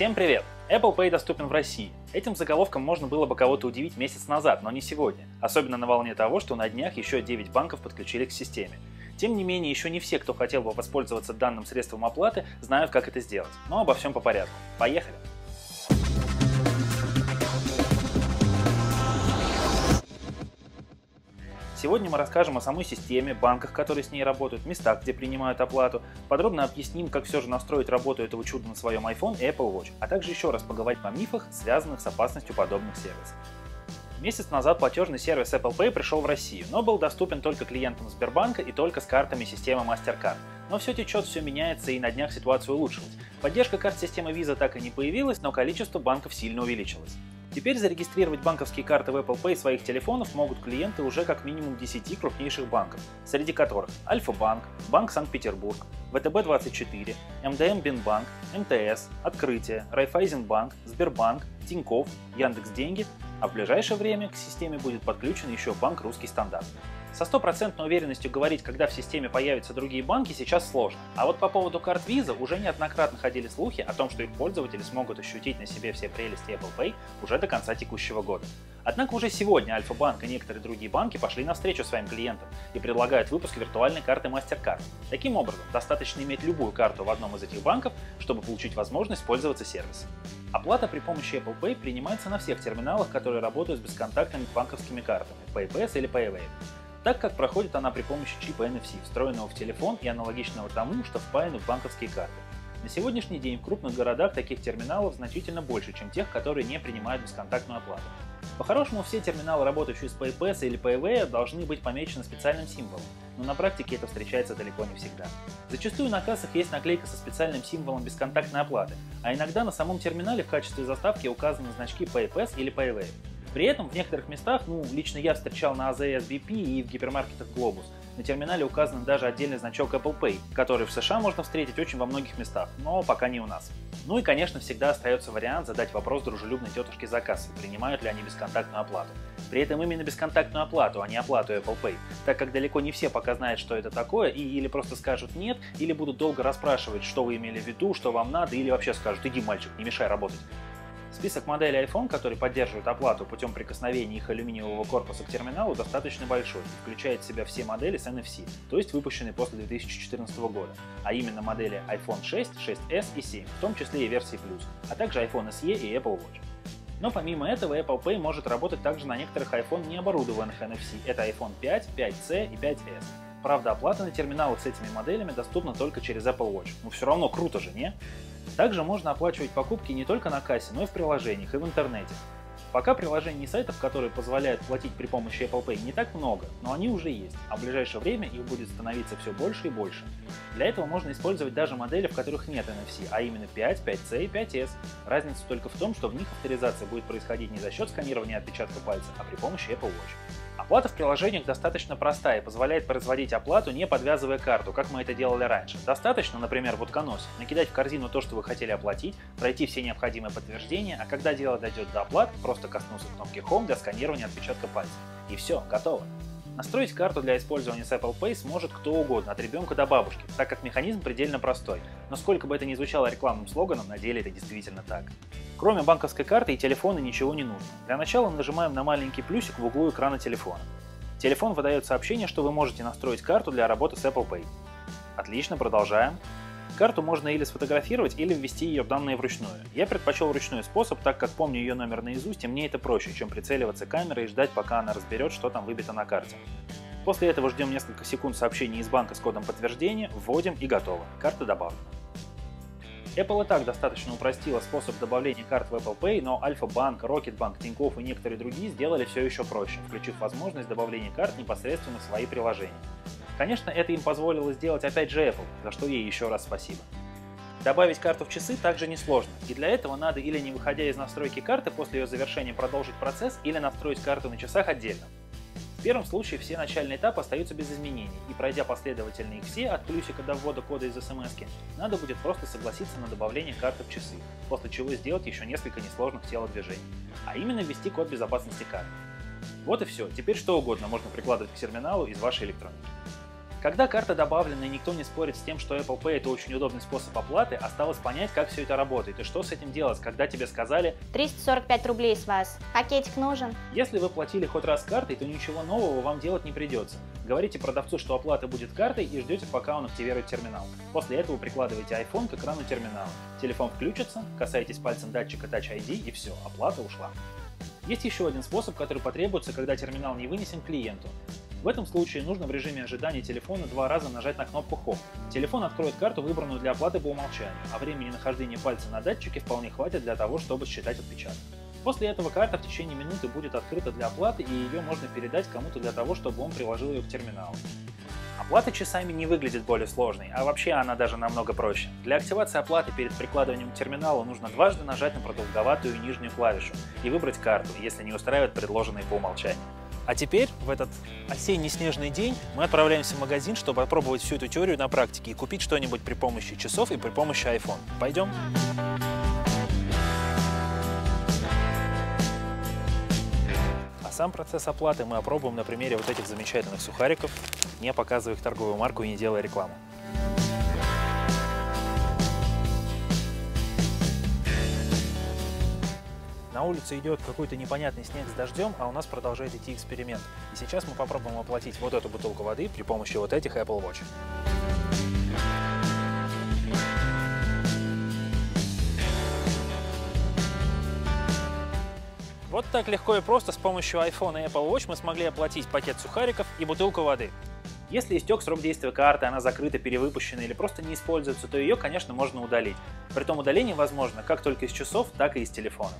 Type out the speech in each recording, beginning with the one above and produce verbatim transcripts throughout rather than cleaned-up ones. Всем привет! Apple Pay доступен в России. Этим заголовком можно было бы кого-то удивить месяц назад, но не сегодня. Особенно на волне того, что на днях еще девять банков подключили к системе. Тем не менее, еще не все, кто хотел бы воспользоваться данным средством оплаты, знают, как это сделать. Но обо всем по порядку. Поехали! Сегодня мы расскажем о самой системе, банках, которые с ней работают, местах, где принимают оплату, подробно объясним, как все же настроить работу этого чуда на своем iPhone и Apple Watch, а также еще раз поговорим о мифах, связанных с опасностью подобных сервисов. Месяц назад платежный сервис Apple Pay пришел в Россию, но был доступен только клиентам Сбербанка и только с картами системы MasterCard. Но все течет, все меняется, и на днях ситуация улучшилась. Поддержка карт системы Visa так и не появилась, но количество банков сильно увеличилось. Теперь зарегистрировать банковские карты в Apple Pay своих телефонов могут клиенты уже как минимум десяти крупнейших банков, среди которых Альфа-Банк, Банк Санкт-Петербург, вэ тэ бэ двадцать четыре, эм дэ эм Бинбанк, эм тэ эс, Открытие, Райфайзенбанк, Сбербанк, Тинькофф, Яндекс.Деньги, а в ближайшее время к системе будет подключен еще Банк Русский Стандарт. Со стопроцентной уверенностью говорить, когда в системе появятся другие банки, сейчас сложно. А вот по поводу карт Visa уже неоднократно ходили слухи о том, что их пользователи смогут ощутить на себе все прелести Apple Pay уже до конца текущего года. Однако уже сегодня Альфа-Банк и некоторые другие банки пошли навстречу своим клиентам и предлагают выпуск виртуальной карты MasterCard. Таким образом, достаточно иметь любую карту в одном из этих банков, чтобы получить возможность пользоваться сервисом. Оплата при помощи Apple Pay принимается на всех терминалах, которые работают с бесконтактными банковскими картами PayPass или PayWave, так как проходит она при помощи чипа эн эф си, встроенного в телефон и аналогичного тому, что впаяно в банковские карты. На сегодняшний день в крупных городах таких терминалов значительно больше, чем тех, которые не принимают бесконтактную оплату. По-хорошему, все терминалы, работающие с PayPass или PayWave, должны быть помечены специальным символом, но на практике это встречается далеко не всегда. Зачастую на кассах есть наклейка со специальным символом бесконтактной оплаты, а иногда на самом терминале в качестве заставки указаны значки PayPass или PayWave. При этом в некоторых местах, ну, лично я встречал на а зэ эс би пи и в гипермаркетах Глобус, на терминале указан даже отдельный значок Apple Pay, который в США можно встретить очень во многих местах, но пока не у нас. Ну и, конечно, всегда остается вариант задать вопрос дружелюбной тетушке за кассой, принимают ли они бесконтактную оплату. При этом именно бесконтактную оплату, а не оплату Apple Pay, так как далеко не все пока знают, что это такое, и или просто скажут «нет», или будут долго расспрашивать, что вы имели в виду, что вам надо, или вообще скажут «иди, мальчик, не мешай работать». Список моделей iPhone, которые поддерживают оплату путем прикосновения их алюминиевого корпуса к терминалу, достаточно большой и включает в себя все модели с эн эф си, то есть выпущенные после две тысячи четырнадцатого года, а именно модели iPhone шесть, шесть эс и семь, в том числе и версии Plus, а также iPhone эс и и Apple Watch. Но помимо этого Apple Pay может работать также на некоторых iPhone, не оборудованных эн эф си, это iPhone пять, пять си и пять эс. Правда, оплата на терминалах с этими моделями доступна только через Apple Watch, но все равно круто же, не? Также можно оплачивать покупки не только на кассе, но и в приложениях и в интернете. Пока приложений и сайтов, которые позволяют платить при помощи Apple Pay, не так много, но они уже есть, а в ближайшее время их будет становиться все больше и больше. Для этого можно использовать даже модели, в которых нет эн эф си, а именно пять, пять си и пять эс. Разница только в том, что в них авторизация будет происходить не за счет сканирования отпечатка пальца, а при помощи Apple Watch. Оплата в приложениях достаточно простая и позволяет производить оплату, не подвязывая карту, как мы это делали раньше. Достаточно, например, в Утконосе, накидать в корзину то, что вы хотели оплатить, пройти все необходимые подтверждения, а когда дело дойдет до оплат, просто коснуться кнопки Home для сканирования отпечатка пальца. И все, готово. Настроить карту для использования с Apple Pay сможет кто угодно, от ребенка до бабушки, так как механизм предельно простой. Но сколько бы это ни звучало рекламным слоганом, на деле это действительно так. Кроме банковской карты и телефона ничего не нужно. Для начала нажимаем на маленький плюсик в углу экрана телефона. Телефон выдает сообщение, что вы можете настроить карту для работы с Apple Pay. Отлично, продолжаем. Карту можно или сфотографировать, или ввести ее данные вручную. Я предпочел ручной способ, так как помню ее номер наизусть, и мне это проще, чем прицеливаться камерой и ждать, пока она разберет, что там выбито на карте. После этого ждем несколько секунд сообщения из банка с кодом подтверждения, вводим и готово. Карта добавлена. Apple и так достаточно упростила способ добавления карт в Apple Pay, но Альфа-Банк, Rocket Bank, Тинькофф и некоторые другие сделали все еще проще, включив возможность добавления карт непосредственно в свои приложения. Конечно, это им позволило сделать опять же Apple, за что ей еще раз спасибо. Добавить карту в часы также несложно, и для этого надо или не выходя из настройки карты после ее завершения продолжить процесс, или настроить карту на часах отдельно. В первом случае все начальные этапы остаются без изменений, и пройдя последовательно их все, от плюсика до ввода кода из смс-ки, надо будет просто согласиться на добавление карты в часы, после чего сделать еще несколько несложных телодвижений, а именно ввести код безопасности карты. Вот и все, теперь что угодно можно прикладывать к терминалу из вашей электроники. Когда карта добавлена и никто не спорит с тем, что Apple Pay — это очень удобный способ оплаты, осталось понять, как все это работает и что с этим делать, когда тебе сказали триста сорок пять рублей с вас, пакетик нужен. Если вы платили хоть раз картой, то ничего нового вам делать не придется. Говорите продавцу, что оплата будет картой, и ждете, пока он активирует терминал. После этого прикладываете iPhone к экрану терминала. Телефон включится, касаетесь пальцем датчика Touch ай ди, и все, оплата ушла. Есть еще один способ, который потребуется, когда терминал не вынесен клиенту. В этом случае нужно в режиме ожидания телефона два раза нажать на кнопку Home. Телефон откроет карту, выбранную для оплаты по умолчанию, а времени нахождения пальца на датчике вполне хватит для того, чтобы считать отпечаток. После этого карта в течение минуты будет открыта для оплаты, и ее можно передать кому-то для того, чтобы он приложил ее к терминалу. Оплата часами не выглядит более сложной, а вообще она даже намного проще. Для активации оплаты перед прикладыванием к терминалу нужно дважды нажать на продолговатую нижнюю клавишу и выбрать карту, если не устраивает предложенные по умолчанию. А теперь, в этот осенний снежный день, мы отправляемся в магазин, чтобы опробовать всю эту теорию на практике и купить что-нибудь при помощи часов и при помощи iPhone. Пойдем? А сам процесс оплаты мы опробуем на примере вот этих замечательных сухариков, не показывая их торговую марку и не делая рекламу. На улице идет какой-то непонятный снег с дождем, а у нас продолжает идти эксперимент. И сейчас мы попробуем оплатить вот эту бутылку воды при помощи вот этих Apple Watch. Вот так легко и просто с помощью iPhone и Apple Watch мы смогли оплатить пакет сухариков и бутылку воды. Если истек срок действия карты, она закрыта, перевыпущена или просто не используется, то ее, конечно, можно удалить. Притом удаление возможно как только из часов, так и из телефона.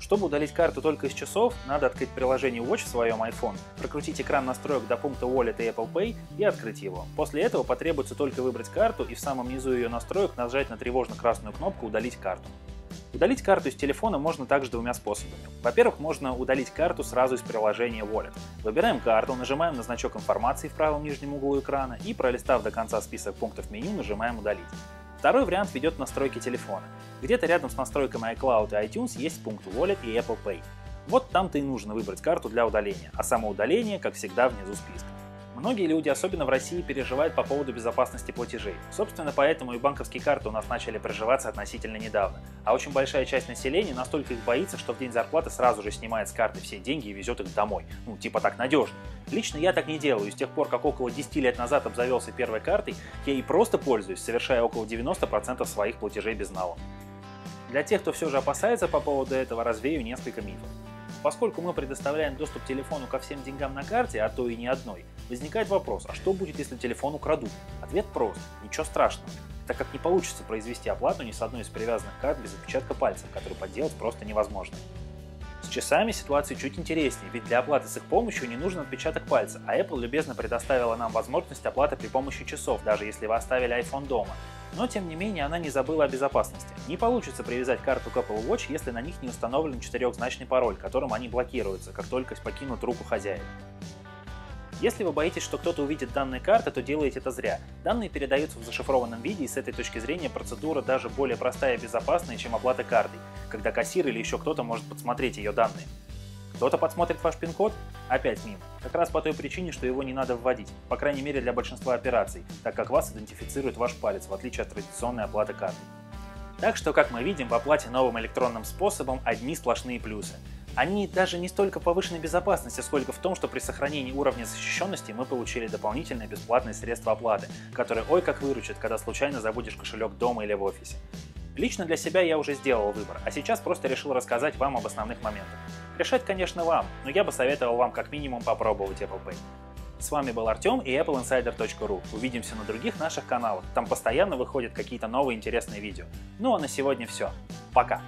Чтобы удалить карту только из часов, надо открыть приложение Watch в своем iPhone, прокрутить экран настроек до пункта Wallet и Apple Pay и открыть его. После этого потребуется только выбрать карту и в самом низу ее настроек нажать на тревожно-красную кнопку «Удалить карту». Удалить карту из телефона можно также двумя способами. Во-первых, можно удалить карту сразу из приложения Wallet. Выбираем карту, нажимаем на значок информации в правом нижнем углу экрана и, пролистав до конца список пунктов меню, нажимаем «Удалить». Второй вариант ведет к настройке телефона. Где-то рядом с настройками iCloud и iTunes есть пункт Wallet и Apple Pay. Вот там-то и нужно выбрать карту для удаления, а само удаление, как всегда, внизу списка. Многие люди, особенно в России, переживают по поводу безопасности платежей. Собственно, поэтому и банковские карты у нас начали приживаться относительно недавно. А очень большая часть населения настолько их боится, что в день зарплаты сразу же снимает с карты все деньги и везет их домой. Ну, типа так надежно. Лично я так не делаю, и с тех пор, как около десяти лет назад обзавелся первой картой, я ей просто пользуюсь, совершая около девяноста процентов своих платежей без налога. Для тех, кто все же опасается по поводу этого, развею несколько мифов. Поскольку мы предоставляем доступ к телефону ко всем деньгам на карте, а то и не одной, возникает вопрос, а что будет, если телефон украдут? Ответ прост – ничего страшного, так как не получится произвести оплату ни с одной из привязанных карт без отпечатка пальцев, который подделать просто невозможно. С часами ситуация чуть интереснее, ведь для оплаты с их помощью не нужен отпечаток пальца, а Apple любезно предоставила нам возможность оплаты при помощи часов, даже если вы оставили iPhone дома. Но, тем не менее, она не забыла о безопасности. Не получится привязать карту к Apple Watch, если на них не установлен четырехзначный пароль, которым они блокируются, как только покинут руку хозяина. Если вы боитесь, что кто-то увидит данные карты, то делаете это зря. Данные передаются в зашифрованном виде, и с этой точки зрения процедура даже более простая и безопасная, чем оплата картой, когда кассир или еще кто-то может подсмотреть ее данные. Кто-то подсмотрит ваш пин-код? Опять мимо. Как раз по той причине, что его не надо вводить, по крайней мере для большинства операций, так как вас идентифицирует ваш палец, в отличие от традиционной оплаты картой. Так что, как мы видим, в оплате новым электронным способом одни сплошные плюсы. Они даже не столько повышенной безопасности, сколько в том, что при сохранении уровня защищенности мы получили дополнительные бесплатные средства оплаты, которые ой как выручат, когда случайно забудешь кошелек дома или в офисе. Лично для себя я уже сделал выбор, а сейчас просто решил рассказать вам об основных моментах. Решать, конечно, вам, но я бы советовал вам как минимум попробовать Apple Pay. С вами был Артем и Apple Insider точка ру. Увидимся на других наших каналах, там постоянно выходят какие-то новые интересные видео. Ну а на сегодня все. Пока!